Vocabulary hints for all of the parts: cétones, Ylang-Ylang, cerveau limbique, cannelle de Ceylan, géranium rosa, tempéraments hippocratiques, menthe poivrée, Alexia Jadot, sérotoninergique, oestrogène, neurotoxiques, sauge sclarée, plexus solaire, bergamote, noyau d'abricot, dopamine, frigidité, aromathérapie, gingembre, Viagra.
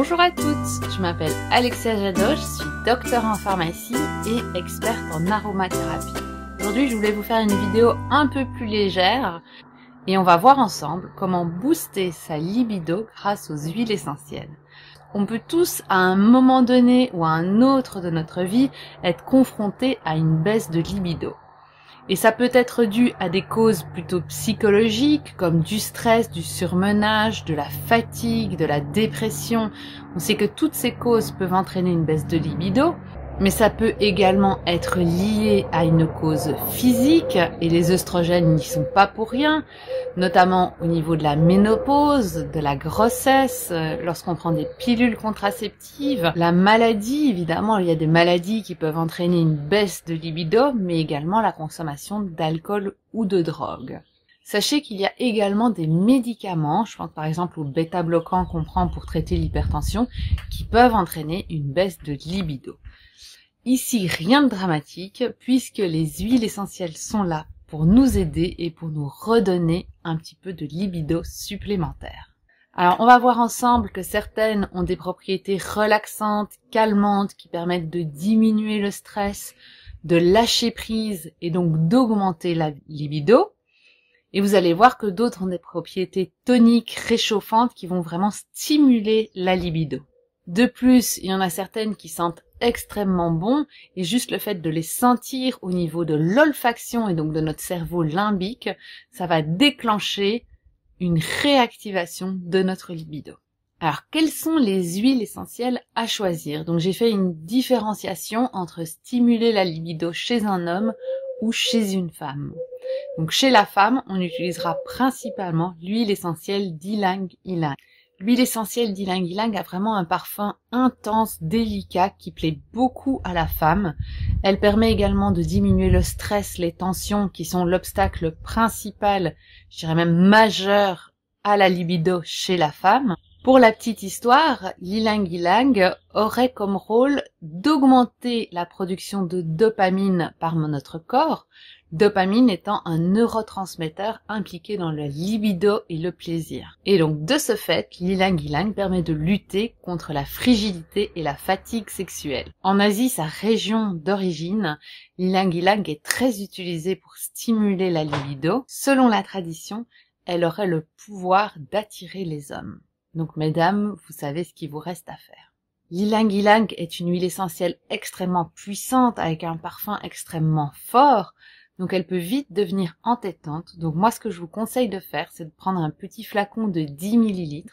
Bonjour à toutes, je m'appelle Alexia Jadot, je suis docteur en pharmacie et experte en aromathérapie. Aujourd'hui, je voulais vous faire une vidéo un peu plus légère et on va voir ensemble comment booster sa libido grâce aux huiles essentielles. On peut tous, à un moment donné ou à un autre de notre vie, être confrontés à une baisse de libido. Et ça peut être dû à des causes plutôt psychologiques, comme du stress, du surmenage, de la fatigue, de la dépression. On sait que toutes ces causes peuvent entraîner une baisse de libido, mais ça peut également être lié à une cause physique, et les oestrogènes n'y sont pas pour rien, notamment au niveau de la ménopause, de la grossesse, lorsqu'on prend des pilules contraceptives, la maladie, évidemment, il y a des maladies qui peuvent entraîner une baisse de libido, mais également la consommation d'alcool ou de drogue. Sachez qu'il y a également des médicaments, je pense par exemple aux bêta-bloquants qu'on prend pour traiter l'hypertension, qui peuvent entraîner une baisse de libido. Ici, rien de dramatique, puisque les huiles essentielles sont là pour nous aider et pour nous redonner un petit peu de libido supplémentaire. Alors, on va voir ensemble que certaines ont des propriétés relaxantes, calmantes, qui permettent de diminuer le stress, de lâcher prise et donc d'augmenter la libido. Et vous allez voir que d'autres ont des propriétés toniques, réchauffantes, qui vont vraiment stimuler la libido. De plus, il y en a certaines qui sentent extrêmement bon et juste le fait de les sentir au niveau de l'olfaction et donc de notre cerveau limbique, ça va déclencher une réactivation de notre libido. Alors, quelles sont les huiles essentielles à choisir? Donc, j'ai fait une différenciation entre stimuler la libido chez un homme ou chez une femme. Donc, chez la femme, on utilisera principalement l'huile essentielle d'Ylang-Ylang. L'huile essentielle d'Ylang-Ylang a vraiment un parfum intense, délicat, qui plaît beaucoup à la femme. Elle permet également de diminuer le stress, les tensions, qui sont l'obstacle principal, je dirais même majeur, à la libido chez la femme. Pour la petite histoire, l'Ylang-Ylang aurait comme rôle d'augmenter la production de dopamine par notre corps, dopamine étant un neurotransmetteur impliqué dans la libido et le plaisir. Et donc de ce fait, l'Ylang-Ylang permet de lutter contre la frigidité et la fatigue sexuelle. En Asie, sa région d'origine, l'Ylang-Ylang est très utilisée pour stimuler la libido. Selon la tradition, elle aurait le pouvoir d'attirer les hommes. Donc mesdames, vous savez ce qu'il vous reste à faire. L'Ylang-Ylang est une huile essentielle extrêmement puissante avec un parfum extrêmement fort. Donc elle peut vite devenir entêtante. Donc moi, ce que je vous conseille de faire, c'est de prendre un petit flacon de 10 ml,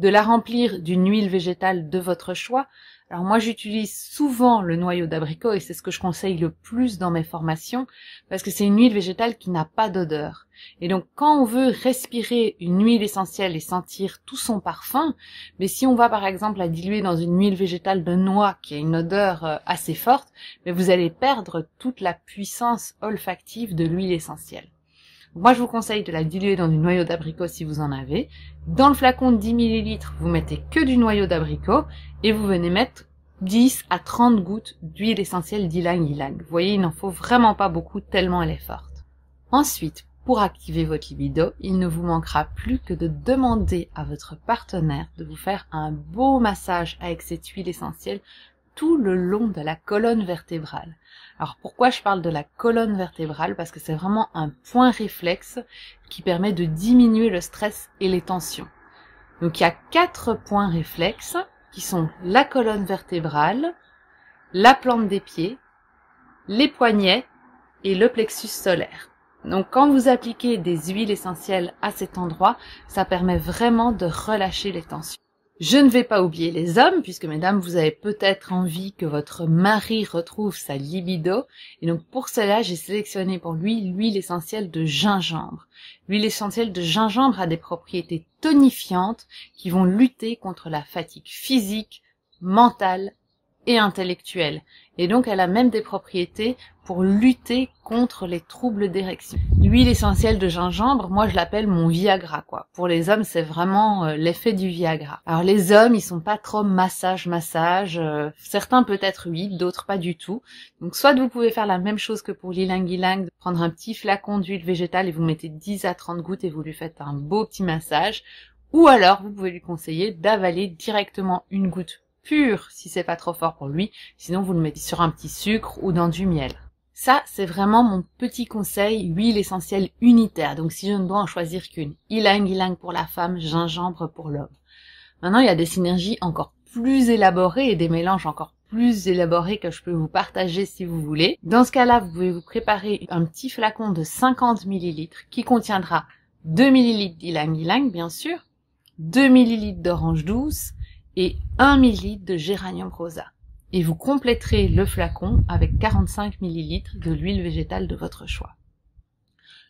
de la remplir d'une huile végétale de votre choix. Alors moi, j'utilise souvent le noyau d'abricot et c'est ce que je conseille le plus dans mes formations parce que c'est une huile végétale qui n'a pas d'odeur. Et donc quand on veut respirer une huile essentielle et sentir tout son parfum, mais si on va par exemple la diluer dans une huile végétale de noix qui a une odeur assez forte, mais vous allez perdre toute la puissance olfactive de l'huile essentielle. Moi, je vous conseille de la diluer dans du noyau d'abricot si vous en avez. Dans le flacon de 10 ml, vous mettez que du noyau d'abricot et vous venez mettre 10 à 30 gouttes d'huile essentielle d'Ylang-Ylang. Vous voyez, il n'en faut vraiment pas beaucoup tellement elle est forte. Ensuite, pour activer votre libido, il ne vous manquera plus que de demander à votre partenaire de vous faire un beau massage avec cette huile essentielle tout le long de la colonne vertébrale. Alors pourquoi je parle de la colonne vertébrale? Parce que c'est vraiment un point réflexe qui permet de diminuer le stress et les tensions. Donc il y a 4 points réflexes qui sont la colonne vertébrale, la plante des pieds, les poignets et le plexus solaire. Donc quand vous appliquez des huiles essentielles à cet endroit, ça permet vraiment de relâcher les tensions. Je ne vais pas oublier les hommes, puisque mesdames, vous avez peut-être envie que votre mari retrouve sa libido. Et donc pour cela, j'ai sélectionné pour lui l'huile essentielle de gingembre. L'huile essentielle de gingembre a des propriétés tonifiantes qui vont lutter contre la fatigue physique, mentale et intellectuelle. Et donc elle a même des propriétés pour lutter contre les troubles d'érection. L'huile essentielle de gingembre, moi je l'appelle mon Viagra quoi. Pour les hommes, c'est vraiment l'effet du Viagra. Alors les hommes, ils sont pas trop massage. Certains peut-être oui, d'autres pas du tout. Donc soit vous pouvez faire la même chose que pour l'Ylang-Ylang, prendre un petit flacon d'huile végétale et vous mettez 10 à 30 gouttes et vous lui faites un beau petit massage. Ou alors, vous pouvez lui conseiller d'avaler directement une goutte pure si c'est pas trop fort pour lui, sinon vous le mettez sur un petit sucre ou dans du miel. Ça, c'est vraiment mon petit conseil, huile essentielle unitaire. Donc si je ne dois en choisir qu'une, ylang-ylang pour la femme, gingembre pour l'homme. Maintenant, il y a des synergies encore plus élaborées et des mélanges encore plus élaborés que je peux vous partager si vous voulez. Dans ce cas-là, vous pouvez vous préparer un petit flacon de 50 ml qui contiendra 2 ml d'ylang-ylang, bien sûr, 2 ml d'orange douce et 1 ml de géranium rosa. Et vous compléterez le flacon avec 45 ml de l'huile végétale de votre choix.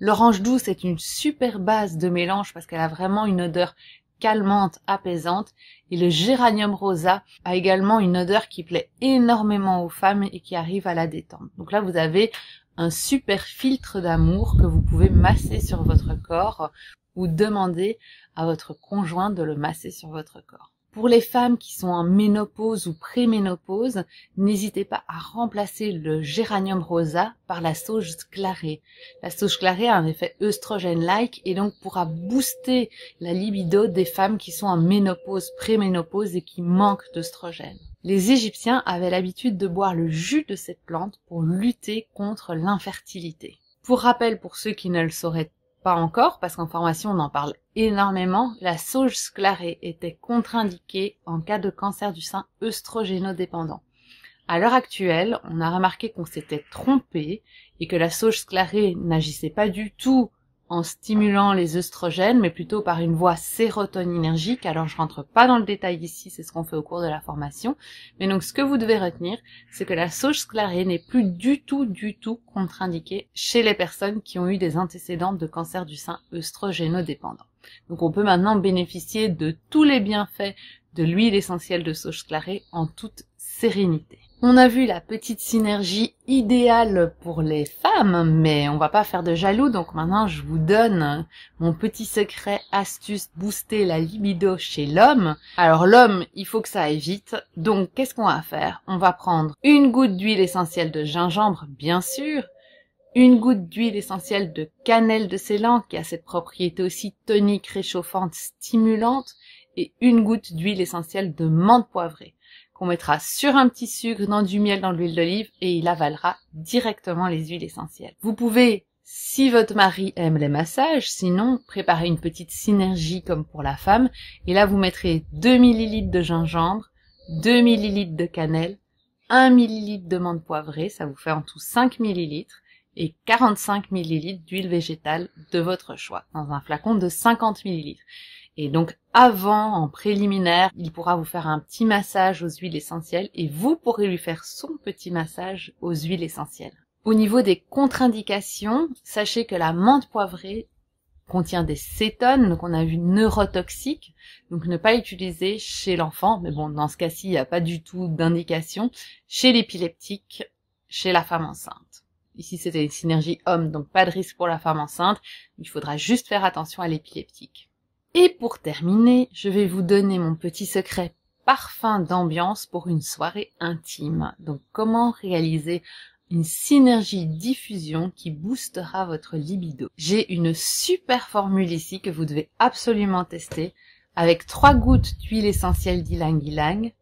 L'orange douce est une super base de mélange parce qu'elle a vraiment une odeur calmante, apaisante, et le géranium rosa a également une odeur qui plaît énormément aux femmes et qui arrive à la détendre. Donc là, vous avez un super filtre d'amour que vous pouvez masser sur votre corps ou demander à votre conjoint de le masser sur votre corps. Pour les femmes qui sont en ménopause ou préménopause, n'hésitez pas à remplacer le géranium rosa par la sauge sclarée. La sauge sclarée a un effet oestrogène-like et donc pourra booster la libido des femmes qui sont en ménopause, préménopause et qui manquent d'oestrogène. Les Égyptiens avaient l'habitude de boire le jus de cette plante pour lutter contre l'infertilité. Pour rappel, pour ceux qui ne le sauraient pas encore, parce qu'en formation on en parle énormément, la sauge sclarée était contre-indiquée en cas de cancer du sein œstrogénodépendant. À l'heure actuelle, on a remarqué qu'on s'était trompé et que la sauge sclarée n'agissait pas du tout en stimulant les œstrogènes, mais plutôt par une voie sérotoninergique. Alors je rentre pas dans le détail ici, c'est ce qu'on fait au cours de la formation. Mais donc ce que vous devez retenir, c'est que la sauge sclarée n'est plus du tout contre-indiquée chez les personnes qui ont eu des antécédents de cancer du sein œstrogénodépendant. Donc on peut maintenant bénéficier de tous les bienfaits de l'huile essentielle de sauge sclarée en toute sérénité. On a vu la petite synergie idéale pour les femmes, mais on va pas faire de jaloux, donc maintenant je vous donne mon petit secret, astuce, booster la libido chez l'homme. Alors l'homme, il faut que ça aille vite, donc qu'est-ce qu'on va faire? On va prendre une goutte d'huile essentielle de gingembre, bien sûr, une goutte d'huile essentielle de cannelle de Ceylan, qui a cette propriété aussi tonique, réchauffante, stimulante, et une goutte d'huile essentielle de menthe poivrée, qu'on mettra sur un petit sucre, dans du miel, dans l'huile d'olive, et il avalera directement les huiles essentielles. Vous pouvez, si votre mari aime les massages, sinon préparer une petite synergie comme pour la femme, et là vous mettrez 2 ml de gingembre, 2 ml de cannelle, 1 ml de menthe poivrée, ça vous fait en tout 5 ml, et 45 ml d'huile végétale de votre choix, dans un flacon de 50 ml. Et donc avant, en préliminaire, il pourra vous faire un petit massage aux huiles essentielles et vous pourrez lui faire son petit massage aux huiles essentielles. Au niveau des contre-indications, sachez que la menthe poivrée contient des cétones, donc on a vu neurotoxiques, donc ne pas l'utiliser chez l'enfant, mais bon, dans ce cas-ci, il n'y a pas du tout d'indication, chez l'épileptique, chez la femme enceinte. Ici, c'était une synergie homme, donc pas de risque pour la femme enceinte. Il faudra juste faire attention à l'épileptique. Et pour terminer, je vais vous donner mon petit secret parfum d'ambiance pour une soirée intime. Donc, comment réaliser une synergie diffusion qui boostera votre libido. J'ai une super formule ici que vous devez absolument tester avec 3 gouttes d'huile essentielle d'ylang-ylang,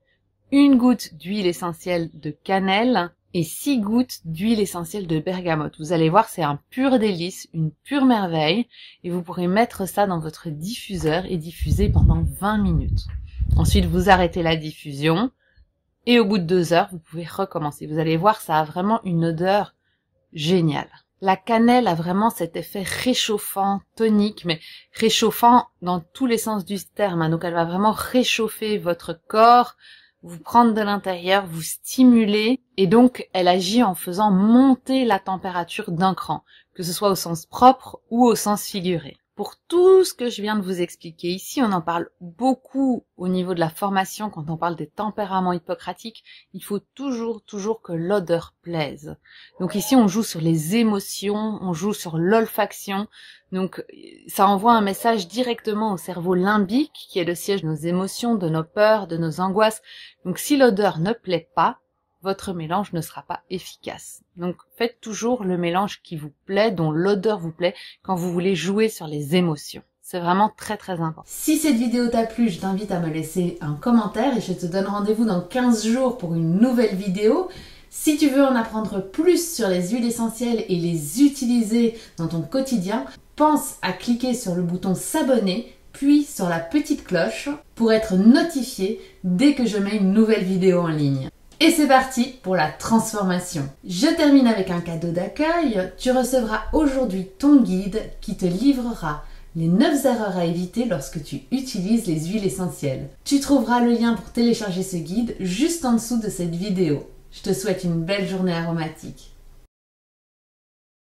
1 goutte d'huile essentielle de cannelle, et 6 gouttes d'huile essentielle de bergamote. Vous allez voir, c'est un pur délice, une pure merveille, et vous pourrez mettre ça dans votre diffuseur et diffuser pendant 20 minutes. Ensuite, vous arrêtez la diffusion, et au bout de 2 heures, vous pouvez recommencer. Vous allez voir, ça a vraiment une odeur géniale. La cannelle a vraiment cet effet réchauffant, tonique, mais réchauffant dans tous les sens du terme. Donc elle va vraiment réchauffer votre corps, vous prendre de l'intérieur, vous stimuler, et donc elle agit en faisant monter la température d'un cran, que ce soit au sens propre ou au sens figuré. Pour tout ce que je viens de vous expliquer ici, on en parle beaucoup au niveau de la formation quand on parle des tempéraments hippocratiques, il faut toujours que l'odeur plaise. Donc ici on joue sur les émotions, on joue sur l'olfaction, donc ça envoie un message directement au cerveau limbique qui est le siège de nos émotions, de nos peurs, de nos angoisses. Donc si l'odeur ne plaît pas, votre mélange ne sera pas efficace. Donc faites toujours le mélange qui vous plaît, dont l'odeur vous plaît, quand vous voulez jouer sur les émotions. C'est vraiment très très important. Si cette vidéo t'a plu, je t'invite à me laisser un commentaire et je te donne rendez-vous dans 15 jours pour une nouvelle vidéo. Si tu veux en apprendre plus sur les huiles essentielles et les utiliser dans ton quotidien, pense à cliquer sur le bouton s'abonner, puis sur la petite cloche pour être notifié dès que je mets une nouvelle vidéo en ligne. Et c'est parti pour la transformation. Je termine avec un cadeau d'accueil. Tu recevras aujourd'hui ton guide qui te livrera les 9 erreurs à éviter lorsque tu utilises les huiles essentielles. Tu trouveras le lien pour télécharger ce guide juste en dessous de cette vidéo. Je te souhaite une belle journée aromatique.